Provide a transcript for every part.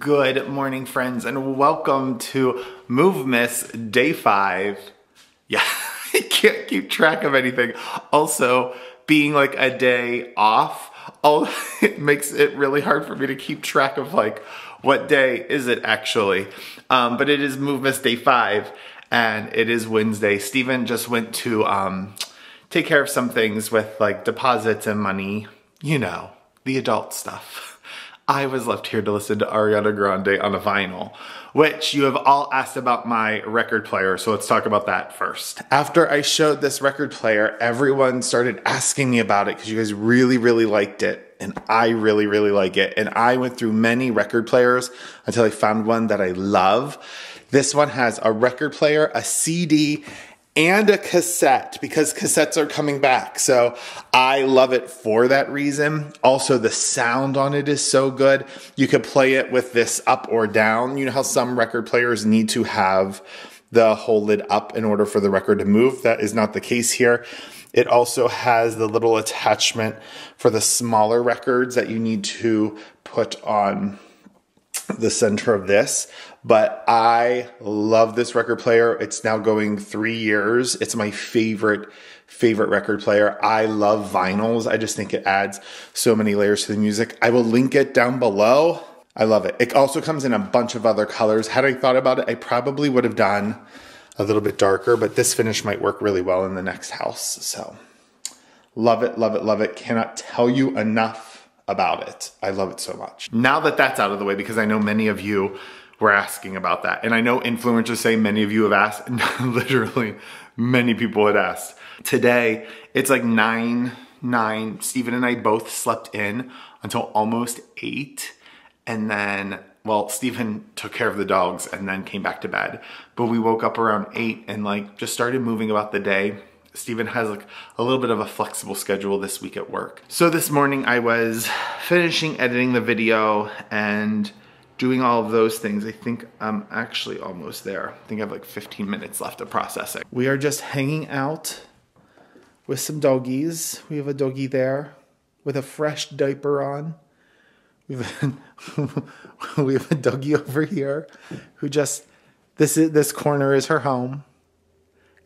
Good morning, friends, and welcome to Movemas Day 5. Yeah, I can't keep track of anything. Also, being like a day off, it makes it really hard for me to keep track of like, what day is it actually? But it is Movemas Day 5, and it is Wednesday. Steven just went to take care of some things with like deposits and money, you know, the adult stuff. I was left here to listen to Ariana Grande on a vinyl, which you have all asked about my record player, so let's talk about that first. After I showed this record player, everyone started asking me about it because you guys really, really liked it, and I really, really like it. And I went through many record players until I found one that I love. This one has a record player, a CD, and a cassette, because cassettes are coming back. So I love it for that reason. Also, the sound on it is so good. You could play it with this up or down. You know how some record players need to have the whole lid up in order for the record to move? That is not the case here. It also has the little attachment for the smaller records that you need to put on the center of this, but I love this record player. It's now going 3 years. It's my favorite record player. I love vinyls. I just think it adds so many layers to the music. I will link it down below. I love it. It also comes in a bunch of other colors. Had I thought about it, I probably would have done a little bit darker, but this finish might work really well in the next house. So love it, love it, love it. Cannot tell you enough about it. I love it so much. Now that that's out of the way, because I know many of you were asking about that, and I know influencers say many of you have asked, literally many people had asked. Today, it's like 9, Steven and I both slept in until almost 8, and then, well, Steven took care of the dogs and then came back to bed, but we woke up around 8 and like just started moving about the day. Steven has like a little bit of a flexible schedule this week at work. So this morning I was finishing editing the video and doing all of those things. I think I'm actually almost there. I think I have like 15 minutes left of processing. We are just hanging out with some doggies. We have a doggie there with a fresh diaper on. We have a doggie over here who just, this corner is her home.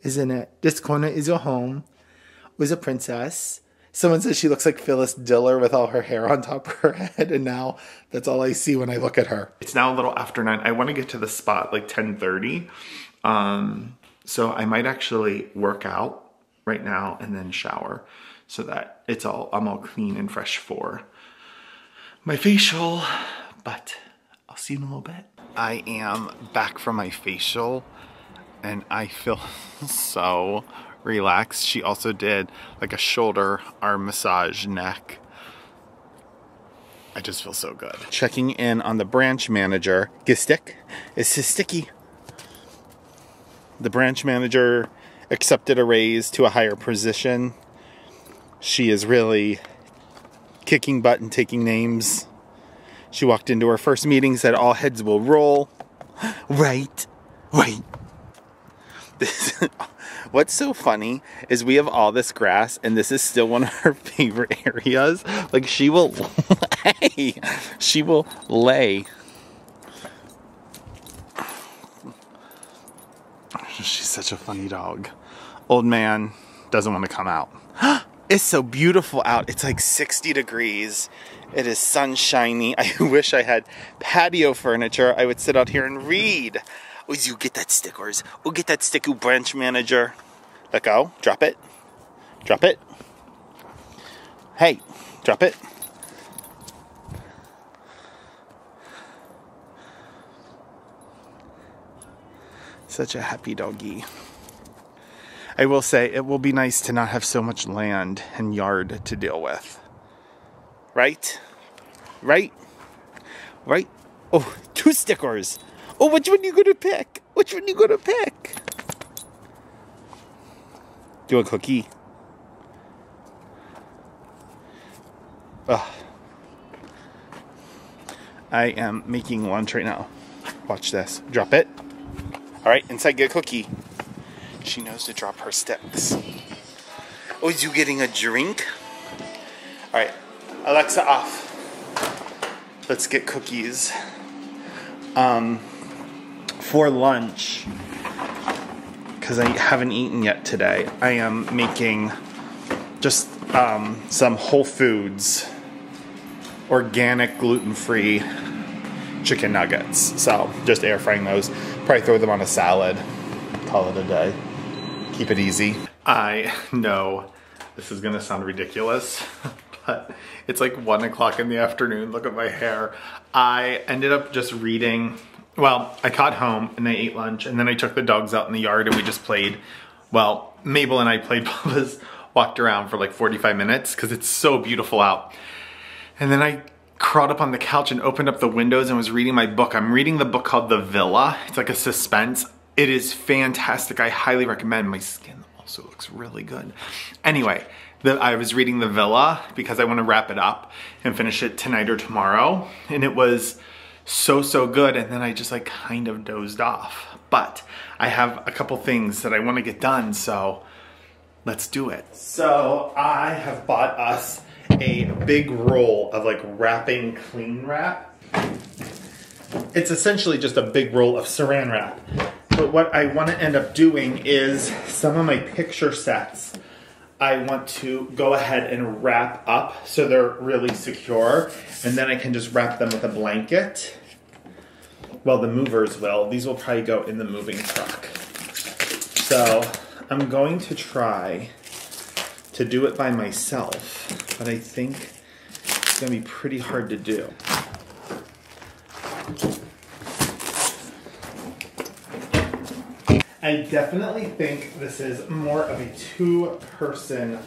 Isn't it? This corner is your home. Was a princess. Someone says she looks like Phyllis Diller with all her hair on top of her head, and now that's all I see when I look at her. It's now a little after 9. I want to get to the spot like 10:30. So I might actually work out right now and then shower so that it's all, I'm all clean and fresh for my facial, but I'll see you in a little bit. I am back from my facial, and I feel so relaxed. She also did like a shoulder, arm massage, neck. I just feel so good. Checking in on the branch manager. Gestik? It's his sticky. The branch manager accepted a raise to a higher position. She is really kicking butt and taking names. She walked into her first meeting, said all heads will roll. Right, right. What's so funny is we have all this grass, and this is still one of her favorite areas. Like, she will lay. She's such a funny dog. Old man doesn't want to come out. It's so beautiful out. It's like 60 degrees. It is sunshiny. I wish I had patio furniture. I would sit out here and read. Oh, you get that stickers. Oh, get that stick, ooh, branch manager. Let go. Drop it. Drop it. Hey, drop it. Such a happy doggy. I will say it will be nice to not have so much land and yard to deal with. Right? Right? Right? Oh, 2 stickers. Oh, which one are you going to pick? Which one are you going to pick? Do a cookie. Ugh. I am making lunch right now. Watch this. Drop it. All right, inside, get a cookie. She knows to drop her sticks. Oh, is you getting a drink? All right, Alexa off. Let's get cookies. For lunch, because I haven't eaten yet today, I am making just some Whole Foods organic gluten-free chicken nuggets. So just air frying those. Probably throw them on a salad. Call it a day. Keep it easy. I know this is gonna sound ridiculous, but it's like 1 o'clock in the afternoon. Look at my hair. I ended up just reading. Well, I caught home and I ate lunch, and then I took the dogs out in the yard and we just played. Well, Mabel and I played Bubba's, walked around for like 45 minutes because it's so beautiful out. And then I crawled up on the couch and opened up the windows and was reading my book. I'm reading the book called The Villa. It's like a suspense. It is fantastic. I highly recommend. My skin also looks really good. Anyway, I was reading The Villa because I want to wrap it up and finish it tonight or tomorrow. And it was so, so good. And then I just like kind of dozed off. But I have a couple things that I want to get done. So let's do it. So I have bought us a big roll of like wrapping cling wrap. It's essentially just a big roll of saran wrap. But what I want to end up doing is some of my picture sets I want to go ahead and wrap up so they're really secure, and then I can just wrap them with a blanket. Well, the movers will. These will probably go in the moving truck. So I'm going to try to do it by myself, but I think it's gonna be pretty hard to do. I definitely think this is more of a two-person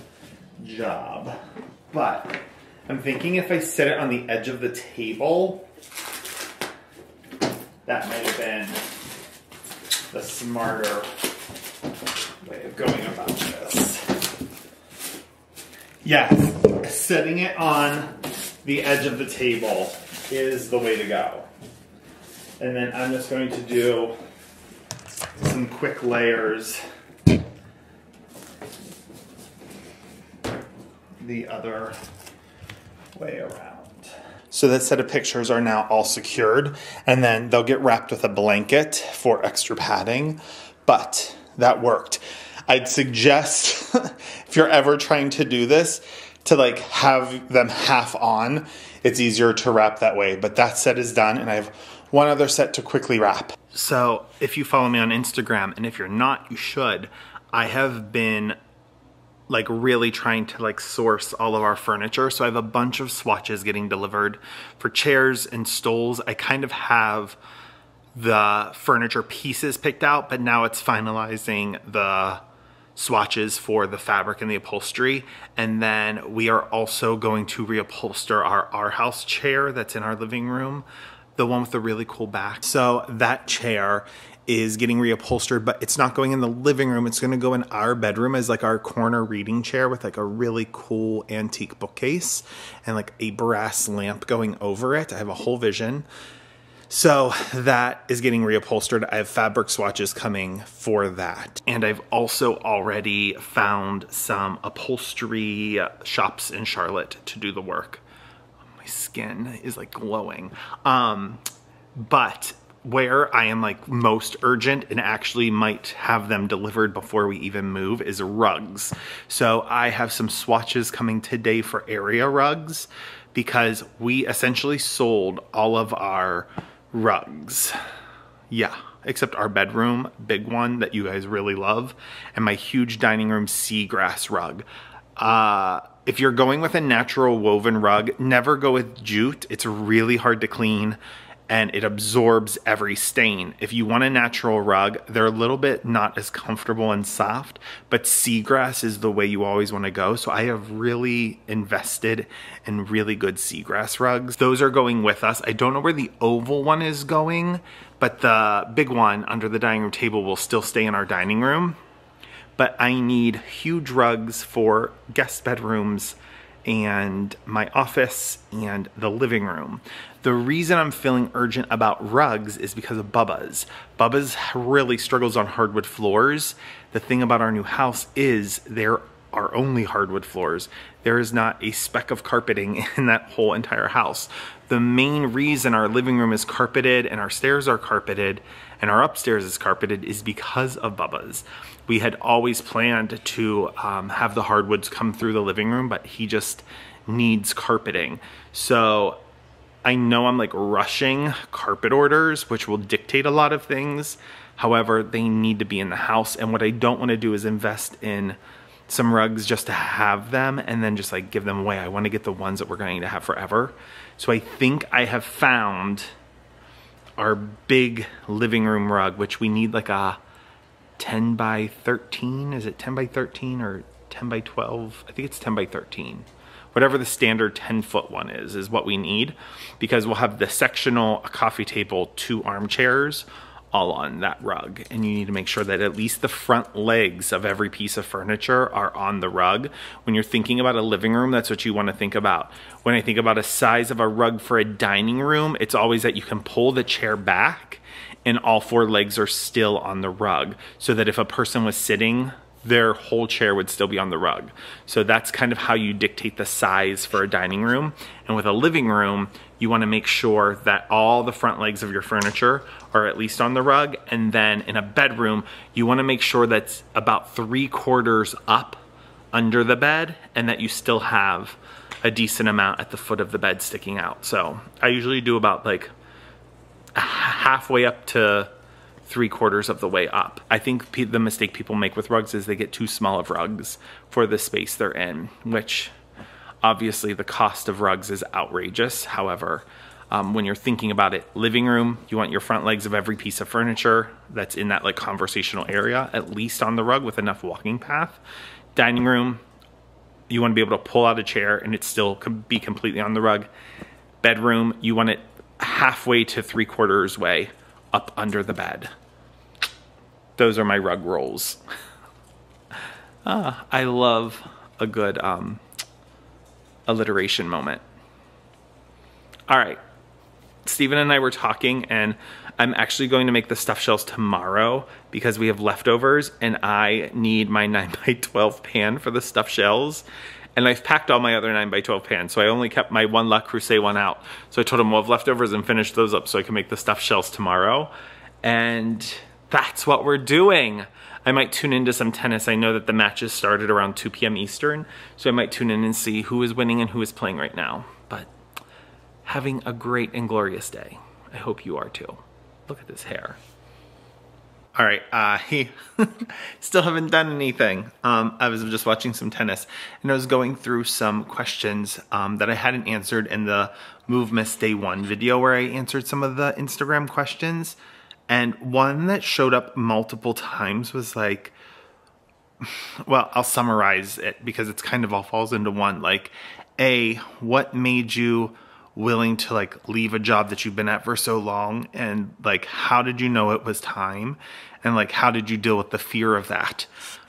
job, but I'm thinking if I set it on the edge of the table, that might have been the smarter way of going about this. Yes, setting it on the edge of the table is the way to go. And then I'm just going to do some quick layers the other way around. So that set of pictures are now all secured, and then they'll get wrapped with a blanket for extra padding, but that worked. I'd suggest if you're ever trying to do this to like have them half on. It's easier to wrap that way, but that set is done, and I have one other set to quickly wrap. So if you follow me on Instagram, and if you're not, you should, I have been like really trying to like source all of our furniture. So I have a bunch of swatches getting delivered for chairs and stools. I kind of have the furniture pieces picked out, but now it's finalizing the swatches for the fabric and the upholstery. And then we are also going to reupholster our house chair that's in our living room. The one with the really cool back. So that chair is getting reupholstered, but it's not going in the living room. It's gonna go in our bedroom as like our corner reading chair with like a really cool antique bookcase and like a brass lamp going over it. I have a whole vision. So that is getting reupholstered. I have fabric swatches coming for that. And I've also already found some upholstery shops in Charlotte to do the work. Skin is like glowing. But where I am like most urgent and actually might have them delivered before we even move is rugs. So I have some swatches coming today for area rugs because we essentially sold all of our rugs. Yeah, except our bedroom, big one that you guys really love, and my huge dining room seagrass rug. If you're going with a natural woven rug, never go with jute. It's really hard to clean and it absorbs every stain. If you want a natural rug, they're a little bit not as comfortable and soft, but seagrass is the way you always want to go. So I have really invested in really good seagrass rugs. Those are going with us. I don't know where the oval one is going, but the big one under the dining room table will still stay in our dining room. But I need huge rugs for guest bedrooms and my office and the living room. The reason I'm feeling urgent about rugs is because of Bubba's. Bubba's really struggles on hardwood floors. The thing about our new house is they're are only hardwood floors. There is not a speck of carpeting in that whole entire house. The main reason our living room is carpeted and our stairs are carpeted and our upstairs is carpeted is because of Bubba's. We had always planned to have the hardwoods come through the living room, but he just needs carpeting. So I know I'm like rushing carpet orders, which will dictate a lot of things. However, they need to be in the house. And what I don't want to do is invest in some rugs just to have them and then just like give them away. I want to get the ones that we're going to have forever. So I think I have found our big living room rug, which we need like a 10 by 13. Is it 10 by 13 or 10 by 12? I think it's 10 by 13. Whatever the standard 10-foot one is what we need, because we'll have the sectional, a coffee table, two armchairs, all on that rug. And you need to make sure that at least the front legs of every piece of furniture are on the rug. When you're thinking about a living room, that's what you want to think about. When I think about a size of a rug for a dining room, it's always that you can pull the chair back and all four legs are still on the rug, so that if a person was sitting, their whole chair would still be on the rug. So that's kind of how you dictate the size for a dining room. And with a living room, you want to make sure that all the front legs of your furniture are at least on the rug. And then in a bedroom, you want to make sure that's about 3/4 up under the bed and that you still have a decent amount at the foot of the bed sticking out. So I usually do about like halfway up to 3/4 of the way up. I think the mistake people make with rugs is they get too small of rugs for the space they're in, which obviously the cost of rugs is outrageous. However, when you're thinking about it, living room, you want your front legs of every piece of furniture that's in that like conversational area at least on the rug with enough walking path. Dining room, you want to be able to pull out a chair and it still could be completely on the rug. Bedroom, you want it halfway to 3/4 way up under the bed. Those are my rug rolls. I love a good alliteration moment. All right, Stephen and I were talking, and I'm actually going to make the stuffed shells tomorrow because we have leftovers and I need my 9x12 pan for the stuffed shells. And I've packed all my other 9x12 pans, so I only kept my one Le Creuset one out. So I told him we'll have leftovers and finish those up so I can make the stuffed shells tomorrow. And that's what we're doing. I might tune into some tennis. I know that the matches started around 2 p.m. Eastern, so I might tune in and see who is winning and who is playing right now. But having a great and glorious day. I hope you are too. Look at this hair. All right, I still haven't done anything. I was just watching some tennis and I was going through some questions that I hadn't answered in the Movemas Day 1 video where I answered some of the Instagram questions. And one that showed up multiple times was like, well, I'll summarize it because it's kind of all falls into one. Like, A, what made you willing to like leave a job that you've been at for so long, and like how did you know it was time, and like how did you deal with the fear of that,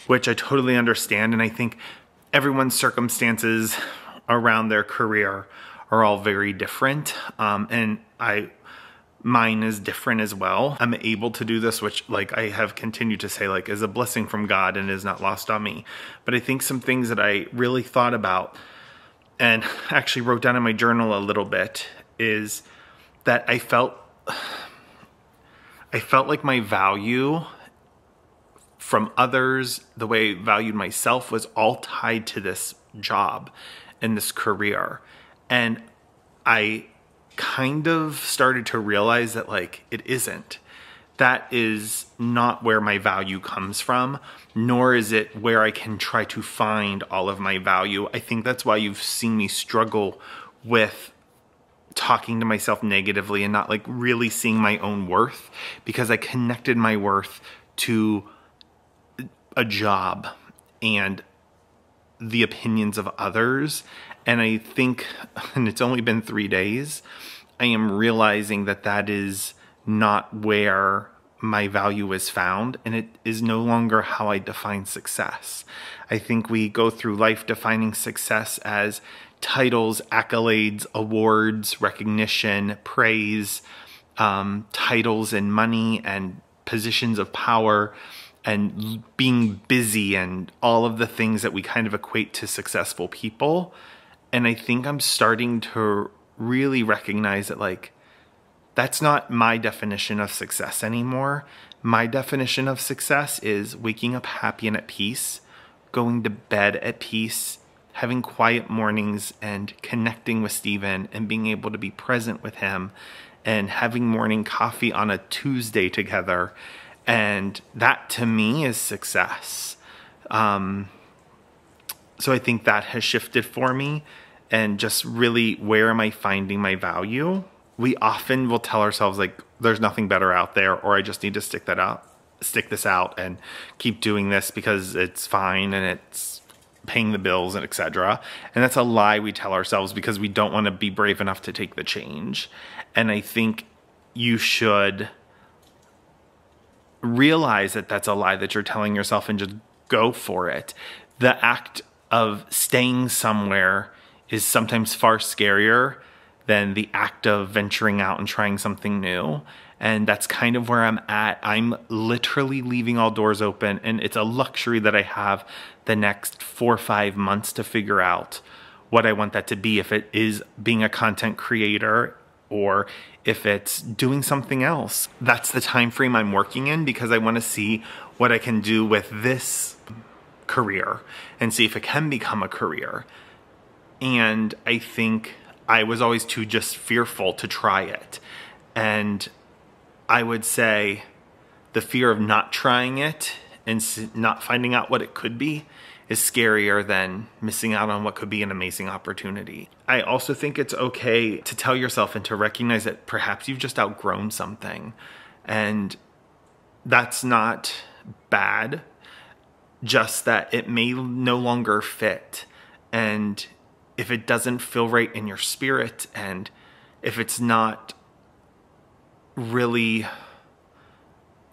which I totally understand. And I think everyone's circumstances around their career are all very different, and mine is different as well. I'm able to do this, which like I have continued to say like is a blessing from God and is not lost on me. But I think some things that I really thought about and actually wrote down in my journal a little bit is that I felt like my value from others, the way I valued myself, was all tied to this job and this career. And I kind of started to realize that like it isn't. That is not where my value comes from, nor is it where I can try to find all of my value. I think that's why you've seen me struggle with talking to myself negatively and not like really seeing my own worth, because I connected my worth to a job and the opinions of others. And I think, and it's only been 3 days, I am realizing that that is not where my value is found, and it is no longer how I define success. I think we go through life defining success as titles, accolades, awards, recognition, praise, titles and money and positions of power. and being busy and all of the things that we kind of equate to successful people. And I think I'm starting to really recognize that, like, that's not my definition of success anymore. My definition of success is waking up happy and at peace, going to bed at peace, having quiet mornings and connecting with Steven and being able to be present with him and having morning coffee on a Tuesday together. And that to me is success. So I think that has shifted for me, and just really, where am I finding my value? We often will tell ourselves, like, there's nothing better out there, or I just need to stick this out and keep doing this because it's fine and it's paying the bills and etc. And that's a lie we tell ourselves because we don't want to be brave enough to take the change. And I think you should realize that that's a lie that you're telling yourself and just go for it. The act of staying somewhere is sometimes far scarier than the act of venturing out and trying something new. And that's kind of where I'm at. I'm literally leaving all doors open, and it's a luxury that I have the next 4 or 5 months to figure out what I want that to be, if it is being a content creator or if it's doing something else. That's the time frame I'm working in, because I want to see what I can do with this career and see if it can become a career. And I think I was always too just fearful to try it. And I would say the fear of not trying it and not finding out what it could be is scarier than missing out on what could be an amazing opportunity. I also think it's okay to tell yourself and to recognize that perhaps you've just outgrown something, and that's not bad, just that it may no longer fit. And if it doesn't feel right in your spirit, and if it's not really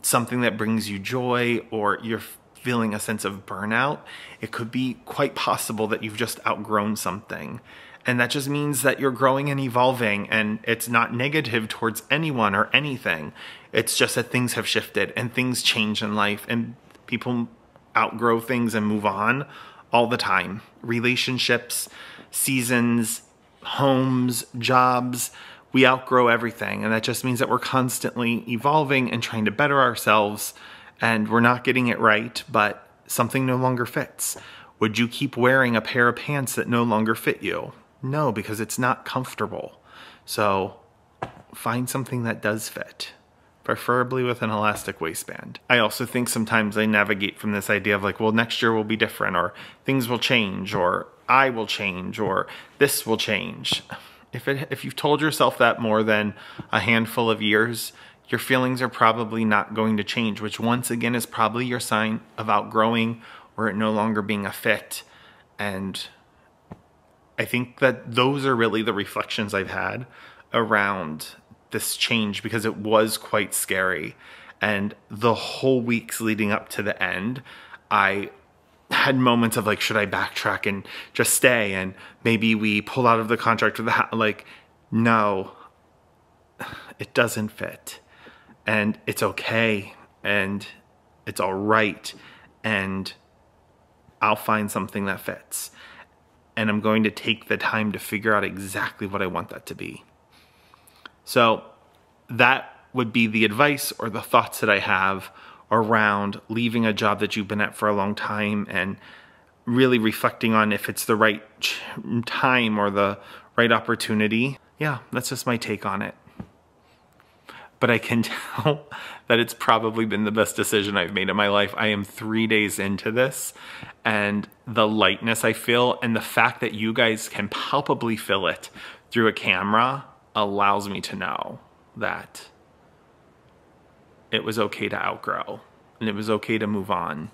something that brings you joy, or you're feeling a sense of burnout, it could be quite possible that you've just outgrown something. And that just means that you're growing and evolving, and it's not negative towards anyone or anything. It's just that things have shifted and things change in life, and people outgrow things and move on all the time. Relationships, seasons, homes, jobs, we outgrow everything. And that just means that we're constantly evolving and trying to better ourselves, and we're not getting it right, but something no longer fits. Would you keep wearing a pair of pants that no longer fit you? No, because it's not comfortable. So find something that does fit, preferably with an elastic waistband. I also think sometimes I navigate from this idea of, like, well, next year will be different, or things will change, or I will change, or this will change. If you've told yourself that more than a handful of years, your feelings are probably not going to change, which once again is probably your sign of outgrowing or it no longer being a fit. And I think that those are really the reflections I've had around this change, because it was quite scary. And the whole weeks leading up to the end, I had moments of, like, should I backtrack and just stay? And maybe we pull out of the contract with the, like, no, it doesn't fit. And it's okay. And it's all right. And I'll find something that fits. And I'm going to take the time to figure out exactly what I want that to be. So that would be the advice or the thoughts that I have around leaving a job that you've been at for a long time, and really reflecting on if it's the right time or the right opportunity. Yeah, that's just my take on it. But I can tell that it's probably been the best decision I've made in my life. I am 3 days into this, and the lightness I feel and the fact that you guys can palpably feel it through a camera allows me to know that it was okay to outgrow, and it was okay to move on.